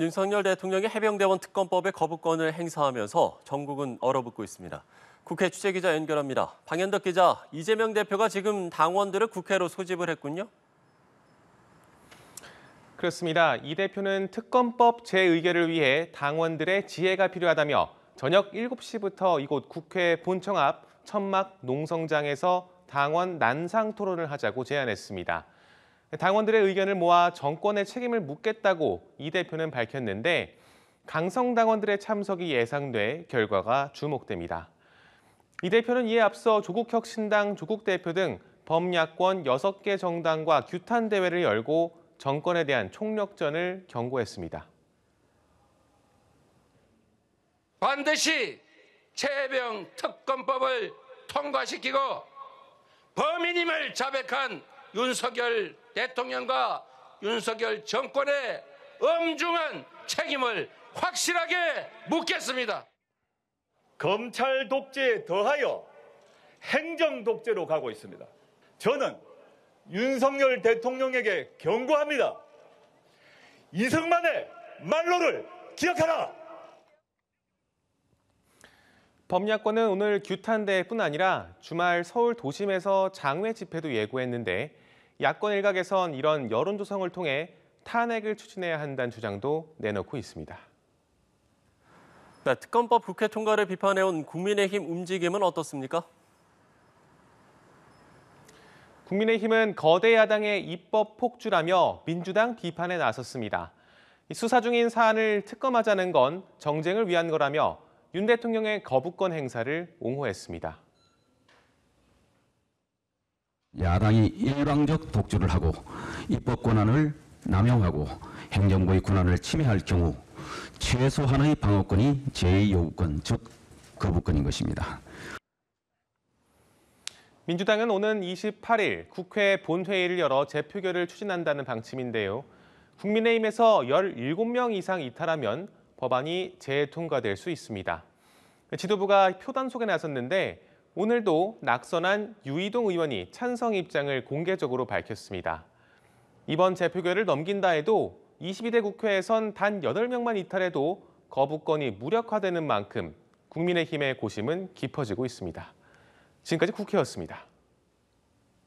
윤석열 대통령이 해병대원 특검법의 거부권을 행사하면서 전국은 얼어붙고 있습니다. 국회 취재기자 연결합니다. 방현덕 기자, 이재명 대표가 지금 당원들을 국회로 소집을 했군요. 그렇습니다. 이 대표는 특검법 재의결을 위해 당원들의 지혜가 필요하다며 저녁 7시부터 이곳 국회 본청 앞 천막 농성장에서 당원 난상 토론을 하자고 제안했습니다. 당원들의 의견을 모아 정권의 책임을 묻겠다고 이 대표는 밝혔는데 강성 당원들의 참석이 예상돼 결과가 주목됩니다. 이 대표는 이에 앞서 조국혁신당 조국 대표 등 범야권 6개 정당과 규탄 대회를 열고 정권에 대한 총력전을 경고했습니다. 반드시 채해병 특검법을 통과시키고 범인임을 자백한 윤석열 대통령과 윤석열 정권의 엄중한 책임을 확실하게 묻겠습니다. 검찰 독재에 더하여 행정 독재로 가고 있습니다. 저는 윤석열 대통령에게 경고합니다. 이승만의 말로를 기억하라! 범야권은 오늘 규탄대회뿐 아니라 주말 서울 도심에서 장외 집회도 예고했는데 야권 일각에선 이런 여론 조성을 통해 탄핵을 추진해야 한다는 주장도 내놓고 있습니다. 네, 특검법 국회 통과를 비판해온 국민의힘 움직임은 어떻습니까? 국민의힘은 거대 야당의 입법 폭주라며 민주당 비판에 나섰습니다. 수사 중인 사안을 특검하자는 건 정쟁을 위한 거라며 윤 대통령의 거부권 행사를 옹호했습니다. 야당이 일방적 독주를 하고 입법 권한을 남용하고 행정부의 권한을 침해할 경우 최소한의 방어권이 제2 요구권, 즉 거부권인 것입니다. 민주당은 오는 28일 국회 본회의를 열어 재표결을 추진한다는 방침인데요. 국민의힘에서 17명 이상 이탈하면 법안이 재통과될 수 있습니다. 지도부가 표단속에 나섰는데 오늘도 낙선한 유희동 의원이 찬성 입장을 공개적으로 밝혔습니다. 이번 재표결을 넘긴다 해도 22대 국회에선 단 8명만 이탈해도 거부권이 무력화되는 만큼 국민의힘의 고심은 깊어지고 있습니다. 지금까지 국회였습니다.